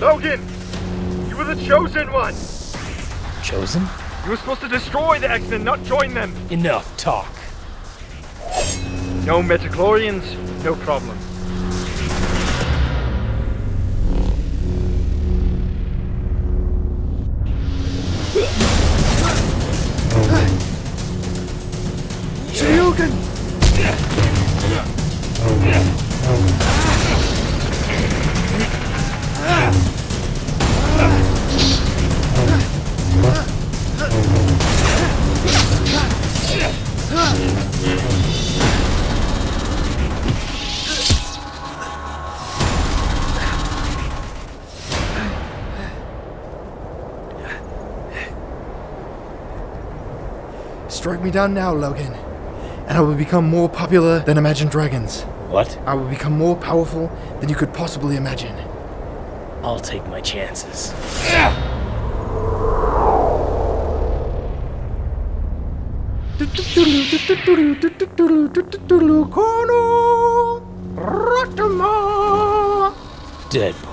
Logan! You were the chosen one! Chosen? You were supposed to destroy the X-Men, not join them! Enough talk. No metachlorians, no problem. Strike me down now, Logan, and I will become more popular than Imagine Dragons. What? I will become more powerful than you could possibly imagine. I'll take my chances. Deadpool.